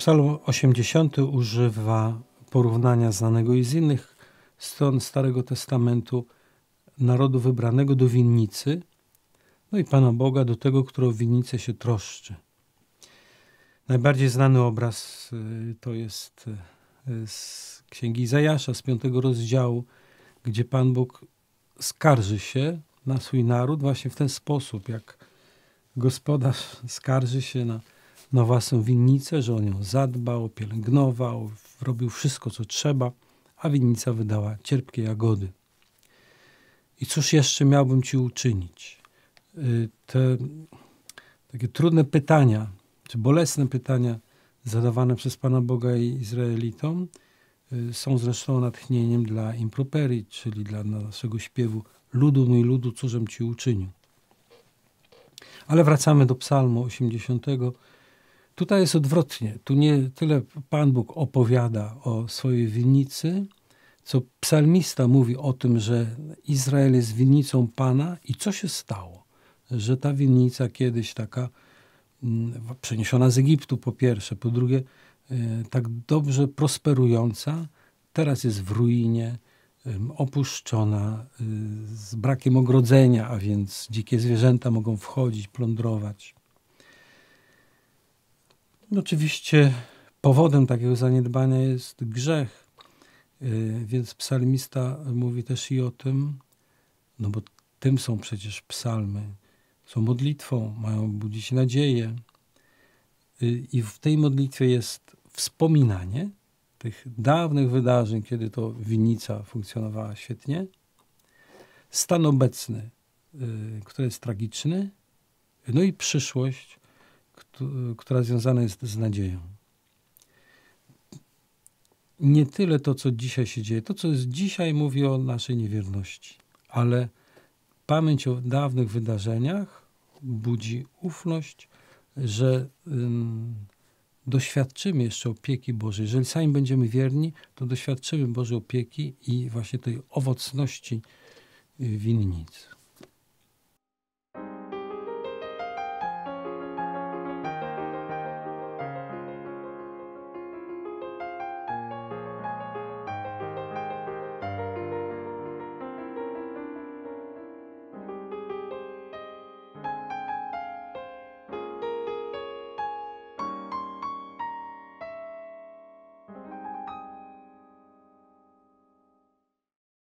Psalm 80 używa porównania znanego i z innych stron Starego Testamentu narodu wybranego do winnicy, no i Pana Boga do tego, który o winnicę się troszczy. Najbardziej znany obraz to jest z Księgi Izajasza, z 5 rozdziału, gdzie Pan Bóg skarży się na swój naród właśnie w ten sposób, jak gospodarz skarży się na własną winnicę, że on ją zadbał, pielęgnował, robił wszystko, co trzeba, a winnica wydała cierpkie jagody. I cóż jeszcze miałbym ci uczynić? Te takie trudne pytania, czy bolesne pytania zadawane przez Pana Boga i Izraelitom są zresztą natchnieniem dla improperii, czyli dla naszego śpiewu ludu, mój ludu, cóżem ci uczynił. Ale wracamy do Psalmu 80. Tutaj jest odwrotnie. Tu nie tyle Pan Bóg opowiada o swojej winnicy, co psalmista mówi o tym, że Izrael jest winnicą Pana i co się stało, że ta winnica kiedyś taka przeniesiona z Egiptu po pierwsze, po drugie tak dobrze prosperująca, teraz jest w ruinie, opuszczona, z brakiem ogrodzenia, a więc dzikie zwierzęta mogą wchodzić, plądrować. Oczywiście powodem takiego zaniedbania jest grzech, więc psalmista mówi też i o tym, no bo tym są przecież psalmy, są modlitwą, mają budzić nadzieję. I w tej modlitwie jest wspominanie tych dawnych wydarzeń, kiedy to winnica funkcjonowała świetnie. Stan obecny, który jest tragiczny, no i przyszłość, która związana jest z nadzieją. Nie tyle to, co dzisiaj się dzieje. To, co jest dzisiaj, mówi o naszej niewierności. Ale pamięć o dawnych wydarzeniach budzi ufność, że doświadczymy jeszcze opieki Bożej. Jeżeli sami będziemy wierni, to doświadczymy Bożej opieki i właśnie tej owocności winnicy.